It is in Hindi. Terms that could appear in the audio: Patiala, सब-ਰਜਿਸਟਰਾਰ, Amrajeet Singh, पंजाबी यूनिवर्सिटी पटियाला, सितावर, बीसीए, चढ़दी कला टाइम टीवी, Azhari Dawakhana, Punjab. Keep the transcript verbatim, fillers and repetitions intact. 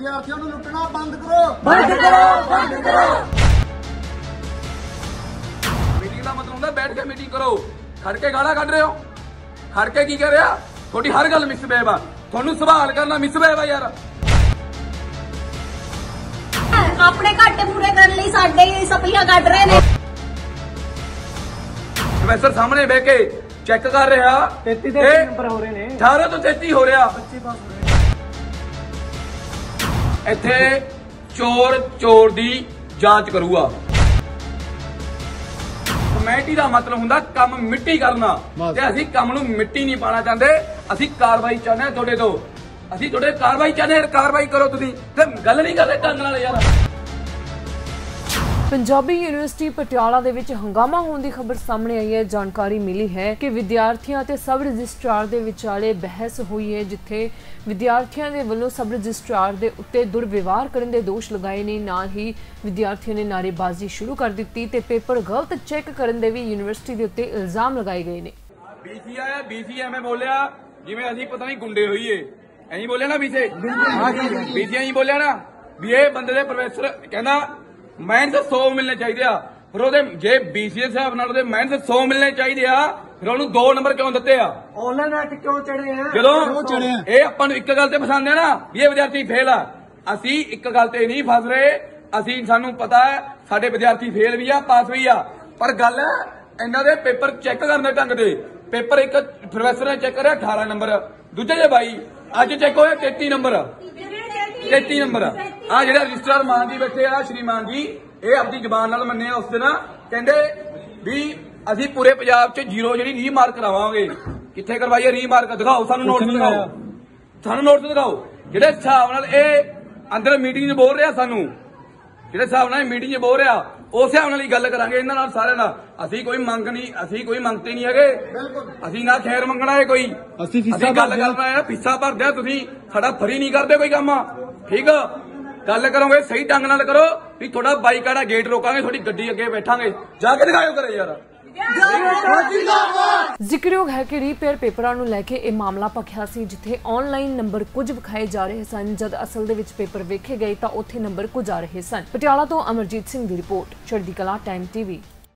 विद्यार्थियों को लुटना बंद करो बंद करो बंद करो। मीटिंग का मतलब है बैठ के मीटिंग करो। खड़के गाला कढ़ रहे हो। खड़के की कह रहे हो? थोड़ी हर गल मिस बेवा। थोनू सवाल करना मिस बेवा यार। अपने घाटे पूरे करने लिए साडे ही सपलियां कढ़ रहे ने। प्रोफेसर सामने बैठ के चेक कर रहा तैंतीस नंबर हो रहे ने। अठारह तो तैंतीस हो रहा। पच्चीस पास हो रहे। इथे चोर चोर दी जांच करूगा। कमेटी का मतलब हुंदा काम मिट्टी करना। असीं काम नूं मिट्टी नहीं पाना चाहते। असीं कार्रवाई चाहते हैं तुहाडे तो। असीं तुहाडे कार्रवाई चाहते हैं। कार्रवाई करो तुसीं ते गल नहीं करदे ढंग नाल यार। पंजाबी यूनिवर्सिटी पटियाला दे विच हंगामा होने की खबर सामने आई है। जानकारी मिली है कि विद्यार्थियों ते सब रजिस्ट्रार दे विचाले बहस हुई है, जिथे विद्यार्थियों के वलों सब रजिस्ट्रार दे उत्ते दुरव्यवहार करने के दोष लगाए ने। नाल ही विद्यार्थियों ने नारेबाजी शुरू कर दी ते पेपर गलत चेक करने के भी यूनिवर्सिटी के उत्ते इल्जाम लगाए गए ने। बीसीएमए बोलिया जिवें असीं पता नहीं गुंडे होईए, ऐहीं बोलिया ना बीसी बीसीए ही बोलिया ना भी इह बंदे दे प्रोफेसर कहंदा माइनस सौ मिलने चाहिए आ। फिर ओहदे जे बीसीए हिसाब नाल ओहदे माइनस सौ मिलने चाहिए आ। फिर उन्होंने दो नंबर क्यों दिते आ? ऑनलाइन एक्ट क्यों चढ़े हैं? जो चढ़े ये अपन एक गल ते पसंद है ना ये विद्यार्थी फेल आ। असी एक गल ते नहीं फस रहे। असी सानू पता है साडे विद्यार्थी फेल भी आ पास भी आ, पर गल इन्हां दे पेपर चेक करने ढंग दे। पेपर एक प्रोफेसर ने चेक करिया अठारह नंबर, दूजे जे बाई अज चेक होया तैंतीस नंबर तेती नंबर आ। जेड़ा रजिस्ट्रार मान जी बैठे आ श्रीमान जी, ये अपनी जबान नाल मन्ने उस दिन कहंदे भी असीं पूरे पंजाब च जीरो जेड़ी रीमार्क करावांगे। कित्थे करवाईए रीमार्क? दिखाओ सानू नोटिस, दिखाओ सानू नोटिस दिखाओ। जेड़े हिसाब नाल ये अंदर मीटिंग च बोल रहा, सानू जेड़े हिसाब नाल मीटिंग च बोल रहा उस हिसाब नाल ही गल करांगे इन्हां नाल सारेयां नाल। असीं कोई मंग नहीं, असीं कोई मंगते नहीं हैगे। असीं ना खैर मंगणा है कोई। असीं गल करना है फीसा भरदे तुसीं साडा फ्री नहीं करदे कोई काम। ठीक गल करोगे सही ढंग नाल करो भी थोड़ा बाईकाट आ, गेट रोकांगे, थोड़ी गड्डी अगे बैठांगे, जाके दिखाओ करे यार। जिक्रयोग है कि रीपेयर पेपरां नूं लैके यह मामला भखिया सी, जिथे ऑनलाइन नंबर कुछ विखाए जा रहे सन जद असल दे विच पेपर वेखे गए तां उत्थे नंबर कुछ आ रहे सन। पटियाला तो अमरजीत सिंह दी report, चढ़दी कला टाइम टीवी।